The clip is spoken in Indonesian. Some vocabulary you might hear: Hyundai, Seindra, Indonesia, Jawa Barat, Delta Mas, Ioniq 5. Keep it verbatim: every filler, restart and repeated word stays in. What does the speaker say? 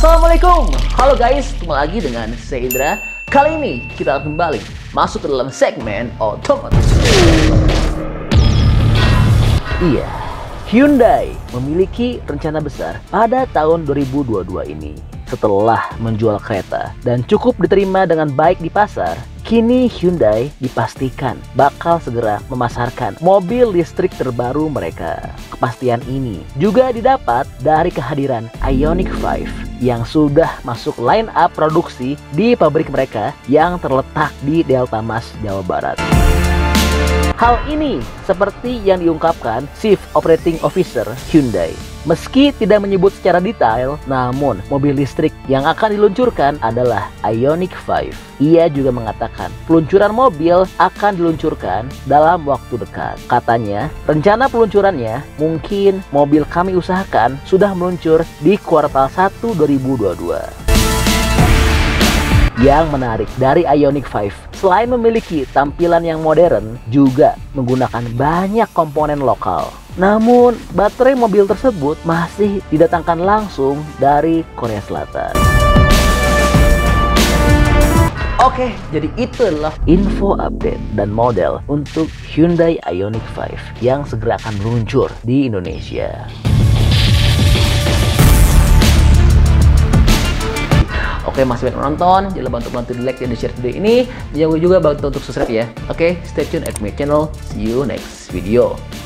Assalamualaikum, halo guys, ketemu lagi dengan Seindra. Kali ini kita kembali masuk ke dalam segmen otomotif. Iya, Hyundai memiliki rencana besar pada tahun dua ribu dua puluh dua ini. Setelah menjual kereta dan cukup diterima dengan baik di pasar, kini Hyundai dipastikan bakal segera memasarkan mobil listrik terbaru mereka. Kepastian ini juga didapat dari kehadiran Ioniq lima yang sudah masuk line up produksi di pabrik mereka yang terletak di Delta Mas, Jawa Barat. Hal ini seperti yang diungkapkan Chief Operating Officer Hyundai. Meski tidak menyebut secara detail, namun mobil listrik yang akan diluncurkan adalah Ioniq lima. Ia juga mengatakan peluncuran mobil akan diluncurkan dalam waktu dekat. Katanya, rencana peluncurannya mungkin mobil kami usahakan sudah meluncur di kuartal satu dua ribu dua puluh dua. Yang menarik dari Ioniq lima, selain memiliki tampilan yang modern, juga menggunakan banyak komponen lokal. Namun, baterai mobil tersebut masih didatangkan langsung dari Korea Selatan. Oke, jadi itu adalah info update dan model untuk Hyundai Ioniq lima yang segera akan meluncur di Indonesia. Oke, masih banyak menonton, jangan lupa untuk bantu di like dan di share video ini. Jangan lupa juga bantu untuk subscribe ya. Oke, stay tune at my channel. See you next video.